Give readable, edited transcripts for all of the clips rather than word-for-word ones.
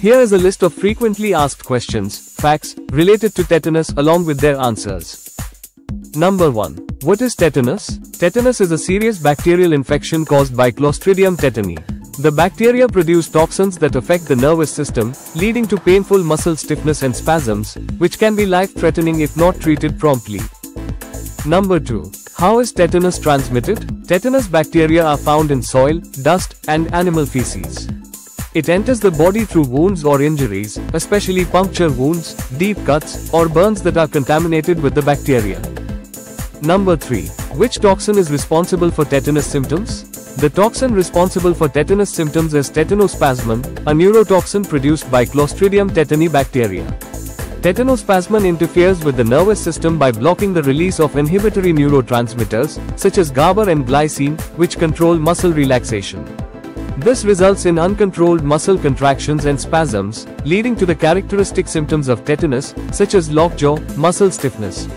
Here is a list of frequently asked questions, facts, related to tetanus along with their answers. Number 1. What is tetanus? Tetanus is a serious bacterial infection caused by Clostridium tetani. The bacteria produce toxins that affect the nervous system, leading to painful muscle stiffness and spasms, which can be life-threatening if not treated promptly. Number 2. How is tetanus transmitted? Tetanus bacteria are found in soil, dust, and animal feces. It enters the body through wounds or injuries, especially puncture wounds, deep cuts, or burns that are contaminated with the bacteria. Number 3. Which toxin is responsible for tetanus symptoms? The toxin responsible for tetanus symptoms is tetanospasmin, a neurotoxin produced by Clostridium tetani bacteria. Tetanospasmin interferes with the nervous system by blocking the release of inhibitory neurotransmitters, such as GABA and glycine, which control muscle relaxation. This results in uncontrolled muscle contractions and spasms, leading to the characteristic symptoms of tetanus, such as lockjaw, muscle stiffness.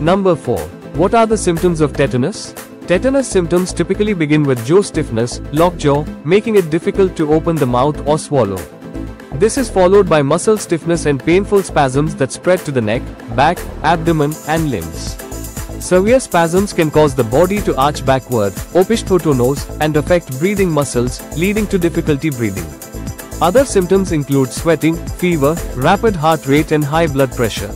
Number 4. What are the symptoms of tetanus? Tetanus symptoms typically begin with jaw stiffness, lockjaw, making it difficult to open the mouth or swallow. This is followed by muscle stiffness and painful spasms that spread to the neck, back, abdomen, and limbs. Severe spasms can cause the body to arch backward, opisthotonos, and affect breathing muscles, leading to difficulty breathing. Other symptoms include sweating, fever, rapid heart rate, and high blood pressure.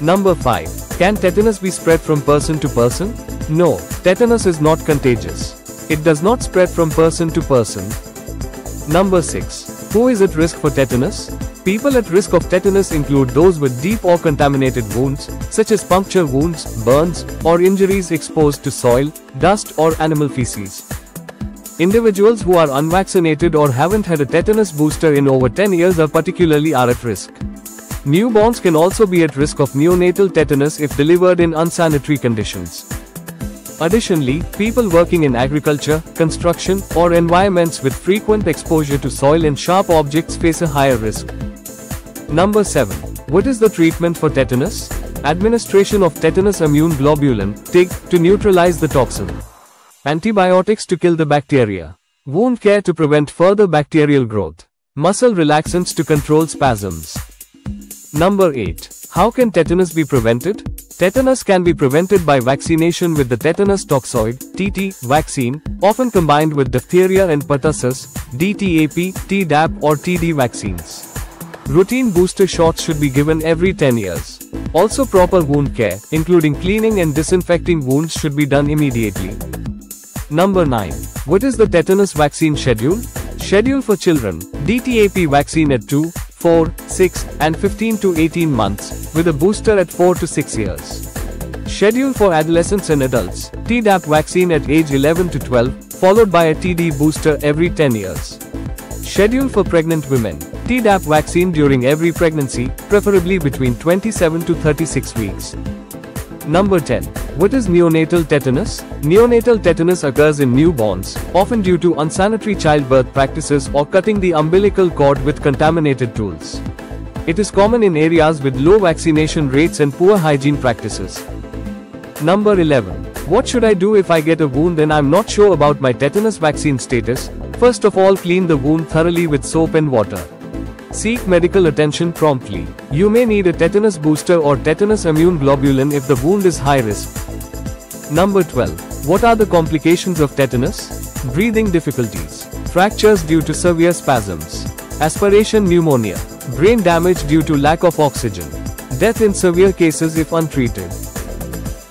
Number 5. Can tetanus be spread from person to person? No, tetanus is not contagious. It does not spread from person to person. Number 6. Who is at risk for tetanus? People at risk of tetanus include those with deep or contaminated wounds, such as puncture wounds, burns, or injuries exposed to soil, dust, or animal feces. Individuals who are unvaccinated or haven't had a tetanus booster in over 10 years are particularly at risk. Newborns can also be at risk of neonatal tetanus if delivered in unsanitary conditions. Additionally, people working in agriculture, construction, or environments with frequent exposure to soil and sharp objects face a higher risk. Number 7. What is the treatment for tetanus? Administration of tetanus immune globulin, TIG, to neutralize the toxin. Antibiotics to kill the bacteria. Wound care to prevent further bacterial growth. Muscle relaxants to control spasms. Number 8. How can tetanus be prevented? Tetanus can be prevented by vaccination with the tetanus toxoid (TT) vaccine, often combined with diphtheria and pertussis (DTAP, TDAP, or TD) vaccines. Routine booster shots should be given every 10 years. Also, proper wound care, including cleaning and disinfecting wounds, should be done immediately. Number 9. What is the tetanus vaccine schedule? Schedule for children: DTAP vaccine at 2, 4, 6, and 15 to 18 months, with a booster at 4 to 6 years. Schedule for adolescents and adults: TDAP vaccine at age 11 to 12, followed by a TD booster every 10 years. Schedule for pregnant women: TDAP vaccine during every pregnancy, preferably between 27 to 36 weeks. Number 10. What is neonatal tetanus? Neonatal tetanus occurs in newborns, often due to unsanitary childbirth practices or cutting the umbilical cord with contaminated tools. It is common in areas with low vaccination rates and poor hygiene practices. Number 11. What should I do if I get a wound and I'm not sure about my tetanus vaccine status? First of all, clean the wound thoroughly with soap and water. Seek medical attention promptly. You may need a tetanus booster or tetanus immune globulin if the wound is high risk. Number 12. What are the complications of tetanus? Breathing difficulties, fractures due to severe spasms, aspiration pneumonia, brain damage due to lack of oxygen, death in severe cases if untreated.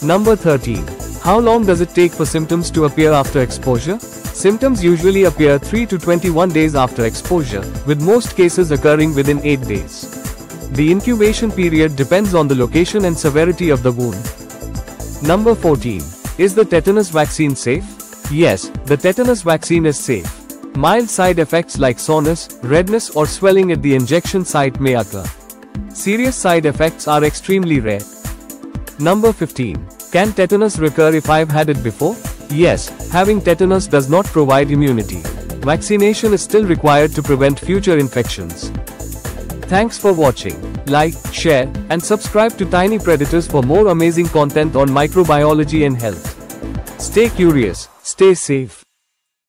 Number 13. How long does it take for symptoms to appear after exposure? Symptoms usually appear 3 to 21 days after exposure, with most cases occurring within 8 days. The incubation period depends on the location and severity of the wound. Number 14. Is the tetanus vaccine safe? Yes, the tetanus vaccine is safe. Mild side effects like soreness, redness, or swelling at the injection site may occur. Serious side effects are extremely rare. Number 15. Can tetanus recur if I've had it before? Yes, having tetanus does not provide immunity. Vaccination is still required to prevent future infections. Thanks for watching. Like, share, and subscribe to Tiny Predators for more amazing content on microbiology and health. Stay curious, stay safe.